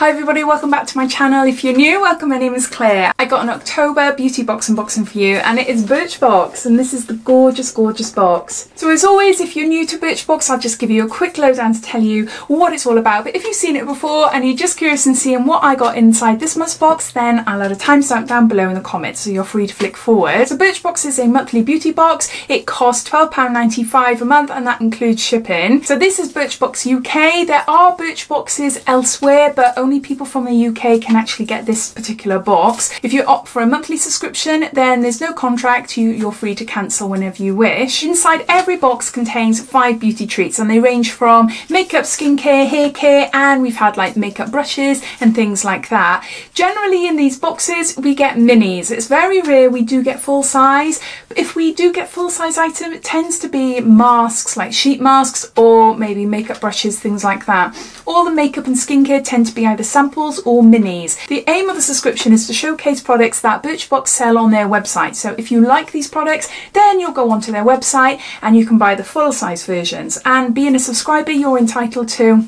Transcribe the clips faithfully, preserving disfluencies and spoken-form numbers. Hi everybody, welcome back to my channel. If you're new, welcome. My name is Claire. I got an October beauty box unboxing for you, and it is Birchbox, and this is the gorgeous, gorgeous box. So as always, if you're new to Birchbox, I'll just give you a quick lowdown to tell you what it's all about. But if you've seen it before and you're just curious in seeing what I got inside this month's box, then I'll add a timestamp down below in the comments, so you're free to flick forward. So Birchbox is a monthly beauty box. It costs twelve pounds ninety-five a month, and that includes shipping. So this is Birchbox U K. There are Birchboxes elsewhere, but only people from the U K can actually get this particular box. If you opt for a monthly subscription, then there's no contract. You, you're free to cancel whenever you wish. Inside every box contains five beauty treats, and they range from makeup, skincare, hair care, and we've had like makeup brushes and things like that. Generally in these boxes we get minis. It's very rare we do get full size. If we do get full size item, it tends to be masks, like sheet masks, or maybe makeup brushes, things like that. All the makeup and skincare tend to be either samples or minis. The aim of the subscription is to showcase products that Birchbox sell on their website. So if you like these products, then you'll go onto their website and you can buy the full size versions. And being a subscriber, you're entitled to,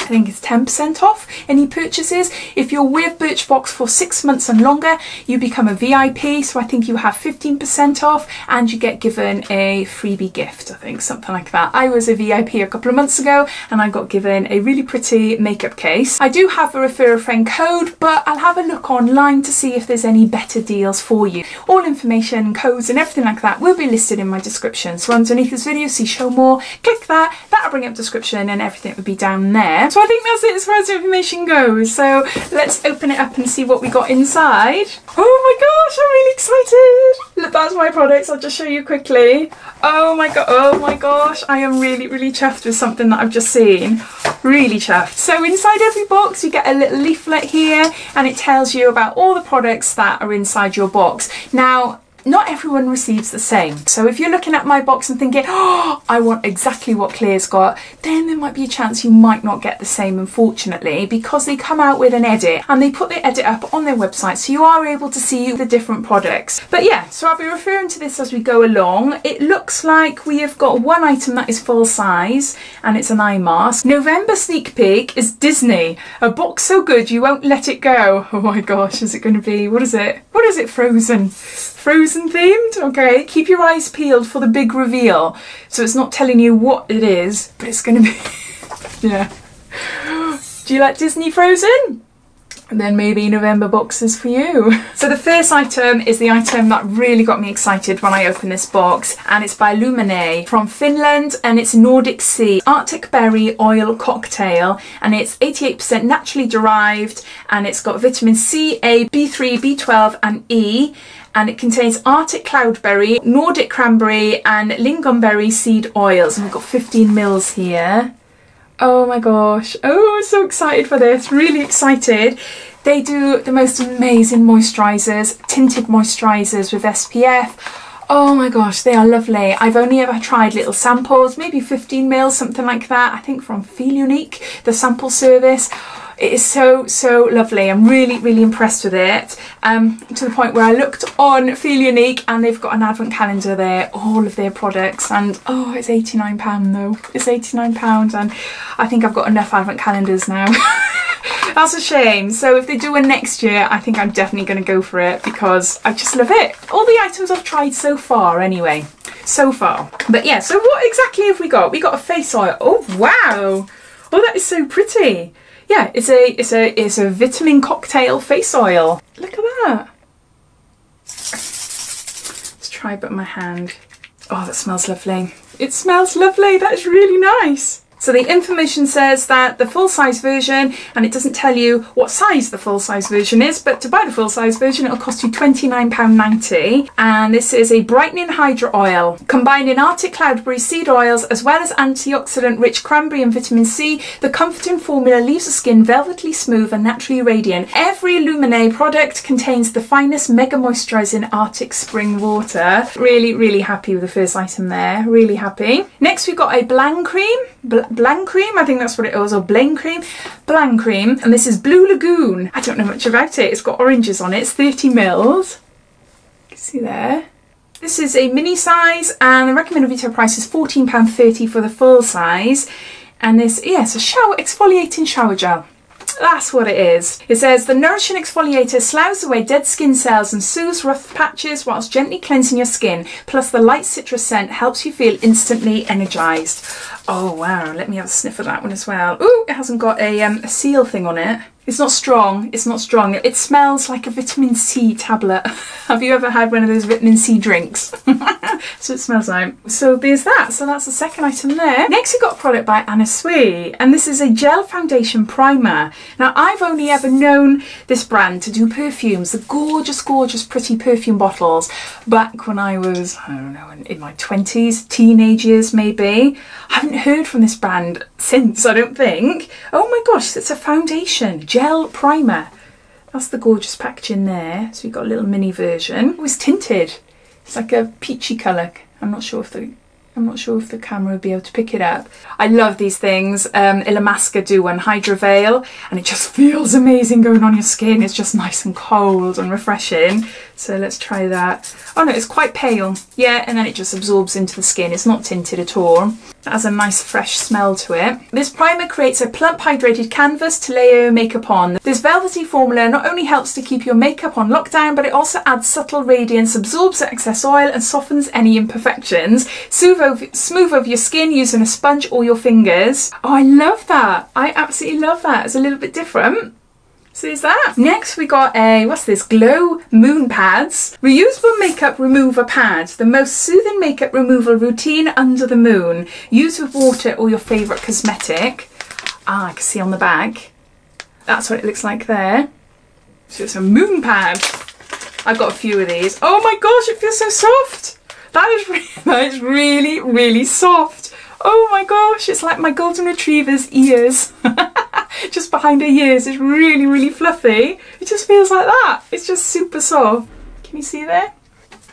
I think it's ten percent off any purchases. If you're with Birchbox for six months and longer, you become a V I P, so I think you have fifteen percent off, and you get given a freebie gift, I think, something like that. I was a V I P a couple of months ago, and I got given a really pretty makeup case. I do have a refer a friend code, but I'll have a look online to see if there's any better deals for you. All information, codes and everything like that will be listed in my description. So underneath this video, see show more, click that, that'll bring up description and everything will be down there. So I think that's it as far as the information goes. So let's open it up and see what we got inside. Oh my gosh, I'm really excited. Look, that's my products. I'll just show you quickly. Oh my god, oh my gosh. I am really, really chuffed with something that I've just seen. Really chuffed. So inside every box, you get a little leaflet here, and it tells you about all the products that are inside your box. Now, not everyone receives the same. So if you're looking at my box and thinking, oh, I want exactly what Claire's got, then there might be a chance you might not get the same, unfortunately, because they come out with an edit and they put the edit up on their website, so you are able to see the different products. But yeah, so I'll be referring to this as we go along. It looks like we have got one item that is full size, and it's an eye mask. November sneak peek is Disney. A box so good you won't let it go. Oh my gosh, is it going to be, what is it? What is it, Frozen? Frozen? Themed, okay. Keep your eyes peeled for the big reveal. So it's not telling you what it is, but it's going to be, yeah. Do you like Disney Frozen? And then maybe November boxes for you. So the first item is the item that really got me excited when I opened this box, and it's by Lumene from Finland, and it's Nordic Sea Arctic Berry Oil Cocktail, and it's eighty-eight percent naturally derived, and it's got vitamin C, A, B three, B twelve and E, and it contains Arctic Cloudberry, Nordic Cranberry and Lingonberry seed oils, and we've got fifteen mils here. Oh my gosh, oh I'm so excited for this, really excited. They do the most amazing moisturisers, tinted moisturisers with S P F. Oh my gosh, they are lovely. I've only ever tried little samples, maybe fifteen mils, something like that, I think from Feel Unique, the sample service. It is so, so lovely. I'm really, really impressed with it. Um, to the point where I looked on Feel Unique and they've got an advent calendar there, all of their products. And oh, it's eighty-nine pounds though. It's eighty-nine pounds, and I think I've got enough advent calendars now. That's a shame. So if they do one next year, I think I'm definitely going to go for it because I just love it. All the items I've tried so far anyway. So far. But yeah, so what exactly have we got? We got a face oil. Oh, wow. Oh, that is so pretty. Yeah, it's a it's a it's a vitamin cocktail face oil. Look at that. Let's try it with my hand. Oh, that smells lovely. It smells lovely. That is really nice. So the information says that the full-size version, and it doesn't tell you what size the full-size version is, but to buy the full-size version, it'll cost you twenty-nine pounds ninety. And this is a brightening Hydra oil, combining Arctic Cloudberry seed oils as well as antioxidant-rich cranberry and vitamin C. The comforting formula leaves the skin velvety smooth and naturally radiant. Every Lumene product contains the finest mega moisturising Arctic spring water. Really, really happy with the first item there. Really happy. Next, we've got a Blancreme. Bl Blancreme, I think that's what it was, or Blancreme. Blancreme, and this is Blue Lagoon. I don't know much about it. It's got oranges on it. It's thirty mils. You can see there. This is a mini size, and the recommended retail price is fourteen pounds thirty for the full size. And this, yes, yeah, a shower exfoliating shower gel. That's what it is. It says, the nourishing exfoliator sloughs away dead skin cells and soothes rough patches whilst gently cleansing your skin. Plus the light citrus scent helps you feel instantly energised. Oh wow, let me have a sniff of that one as well. Ooh, it hasn't got a, um, a seal thing on it. It's not strong, it's not strong. It smells like a vitamin C tablet. Have you ever had one of those vitamin C drinks? So it smells like. So there's that. So that's the second item there. Next we got a product by Anna Sui, and this is a gel foundation primer. Now I've only ever known this brand to do perfumes, the gorgeous, gorgeous, pretty perfume bottles. Back when I was, I don't know, in my twenties, teenage years maybe. I haven't heard from this brand since, I don't think. Oh my gosh, it's a foundation. Gel primer. That's the gorgeous packaging there. So we've got a little mini version. It was tinted. It's like a peachy colour. I'm not sure if the I'm not sure if the camera would be able to pick it up. I love these things. Um, Illamasqua do one, Hydra Veil, and it just feels amazing going on your skin. It's just nice and cold and refreshing. So let's try that. Oh no, it's quite pale. Yeah, and then it just absorbs into the skin. It's not tinted at all. It has a nice fresh smell to it. This primer creates a plump hydrated canvas to layer your makeup on. This velvety formula not only helps to keep your makeup on lockdown, but it also adds subtle radiance, absorbs excess oil and softens any imperfections. Smooth over, smooth over your skin using a sponge or your fingers. Oh, I love that. I absolutely love that. It's a little bit different. So there's that. Next we got a, what's this, Glow Moon Pads. Reusable makeup remover pad, the most soothing makeup removal routine under the moon. Use with water or your favourite cosmetic. Ah, I can see on the back. That's what it looks like there. So it's a moon pad. I've got a few of these. Oh my gosh, it feels so soft. That is, re that is really, really soft. Oh my gosh, it's like my golden retriever's ears. Just behind her ears, it's really, really fluffy. It just feels like that. It's just super soft. Can you see there?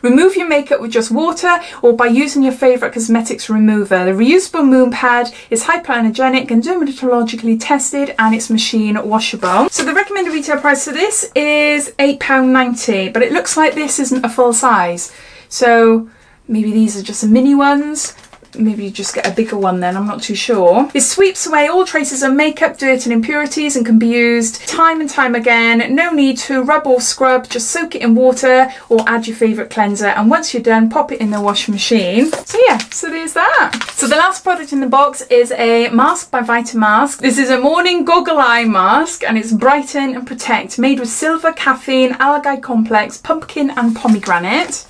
Remove your makeup with just water or by using your favourite cosmetics remover. The reusable moon pad is hypoallergenic and dermatologically tested, and it's machine washable. So the recommended retail price for this is eight pounds ninety, but it looks like this isn't a full size. So maybe these are just the mini ones. Maybe you just get a bigger one then, I'm not too sure. It sweeps away all traces of makeup, dirt and impurities and can be used time and time again. No need to rub or scrub, just soak it in water or add your favourite cleanser, and once you're done, pop it in the washing machine. So yeah, so there's that. So the last product in the box is a mask by Vita Mask. This is a morning goggle eye mask, and it's Brighten and Protect, made with silver, caffeine, algae complex, pumpkin and pomegranate.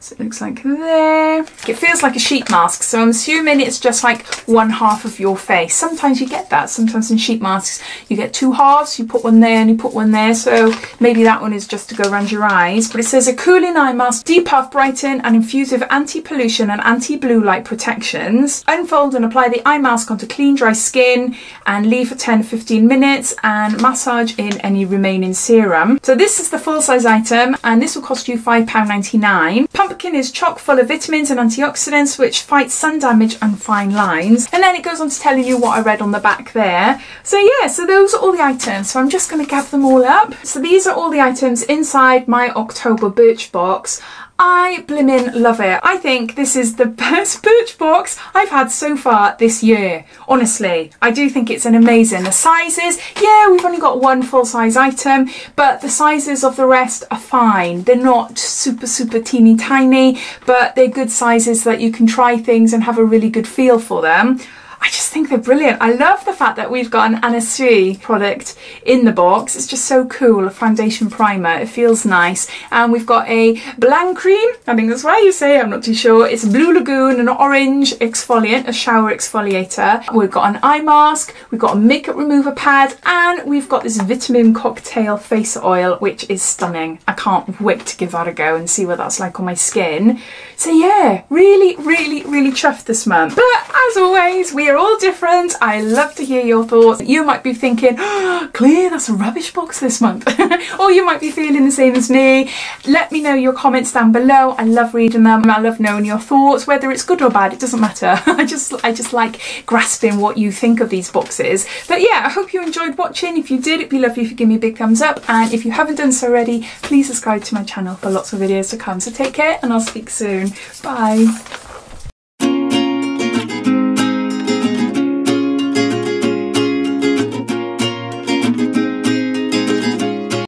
So it looks like there. It feels like a sheet mask, so I'm assuming it's just like one half of your face. Sometimes you get that. Sometimes in sheet masks you get two halves, you put one there and you put one there, so maybe that one is just to go around your eyes. But it says a cooling eye mask, deep puff, brighten and infuse with anti-pollution and anti-blue light protections. Unfold and apply the eye mask onto clean, dry skin and leave for ten to fifteen minutes and massage in any remaining serum. So this is the full size item, and this will cost you five pounds ninety-nine. Pumpkin is chock full of vitamins and antioxidants which fight sun damage and fine lines. And then it goes on to telling you what I read on the back there. So yeah, so those are all the items. So I'm just going to gather them all up. So these are all the items inside my October Birchbox. I blimmin' love it. I think this is the best Birchbox I've had so far this year. Honestly, I do think it's an amazing. The sizes, yeah, we've only got one full size item, but the sizes of the rest are fine. They're not super, super teeny tiny, but they're good sizes that you can try things and have a really good feel for them. I just think they're brilliant. I love the fact that we've got an Anna Sui product in the box. It's just so cool, a foundation primer. It feels nice. And we've got a Blancreme. I think that's why you say it, I'm not too sure. It's Blue Lagoon, an orange exfoliant, a shower exfoliator. We've got an eye mask. We've got a makeup remover pad. And we've got this vitamin cocktail face oil, which is stunning. I can't wait to give that a go and see what that's like on my skin. So yeah, really, really, really chuffed this month. But as always, we We're all different. I love to hear your thoughts. You might be thinking, oh, Claire, that's a rubbish box this month. Or you might be feeling the same as me. Let me know your comments down below. I love reading them. I love knowing your thoughts, whether it's good or bad, it doesn't matter. I just I just like grasping what you think of these boxes. But yeah, I hope you enjoyed watching. If you did, it'd be lovely if you give me a big thumbs up. And if you haven't done so already, please subscribe to my channel for lots of videos to come. So take care and I'll speak soon. Bye.